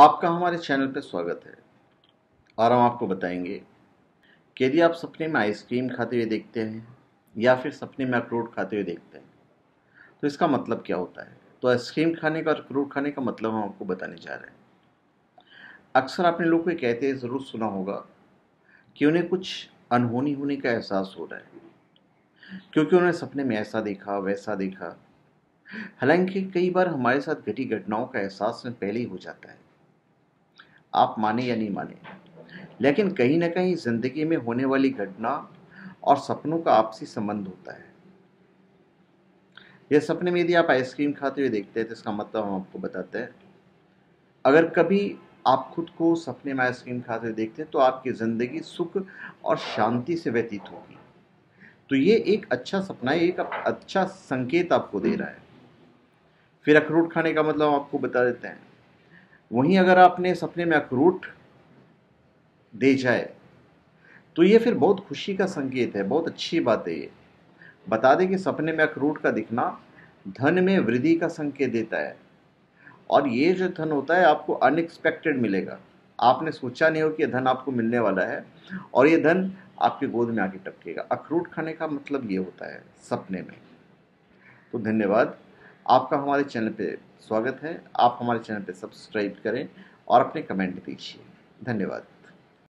आपका हमारे चैनल पर स्वागत है। और हम आपको बताएंगे कि यदि आप सपने में आइसक्रीम खाते हुए देखते हैं या फिर सपने में अखरोट खाते हुए देखते हैं तो इसका मतलब क्या होता है। तो आइसक्रीम खाने का और अखरोट खाने का मतलब हम आपको बताने जा रहे हैं। अक्सर आपने लोगों को कहते हैं ज़रूर सुना होगा कि उन्हें कुछ अनहोनी होने का एहसास हो रहा है क्योंकि उन्होंने सपने में ऐसा देखा वैसा देखा। हालांकि कई बार हमारे साथ घटी घटनाओं का एहसास में पहले ही हो जाता है, आप माने या नहीं माने, लेकिन कहीं ना कहीं जिंदगी में होने वाली घटना और सपनों का आपसी संबंध होता है। यह सपने में यदि आप आइसक्रीम खाते हुए देखते हैं तो इसका मतलब हम आपको बताते हैं। अगर कभी आप खुद को सपने में आइसक्रीम खाते हुए देखते हैं तो आपकी ज़िंदगी सुख और शांति से व्यतीत होगी। तो ये एक अच्छा सपना है, एक अच्छा संकेत आपको दे रहा है। फिर अखरोट खाने का मतलब हम आपको बता देते हैं। वहीं अगर आपने सपने में अखरोट दे जाए तो ये फिर बहुत खुशी का संकेत है, बहुत अच्छी बात है। ये बता दें कि सपने में अखरोट का दिखना धन में वृद्धि का संकेत देता है और ये जो धन होता है आपको अनएक्सपेक्टेड मिलेगा। आपने सोचा नहीं हो कि धन आपको मिलने वाला है और ये धन आपके गोद में आके टपकेगा। अखरोट खाने का मतलब ये होता है सपने में। तो धन्यवाद, आपका हमारे चैनल पे स्वागत है। आप हमारे चैनल पे सब्सक्राइब करें और अपने कमेंट दीजिए। धन्यवाद।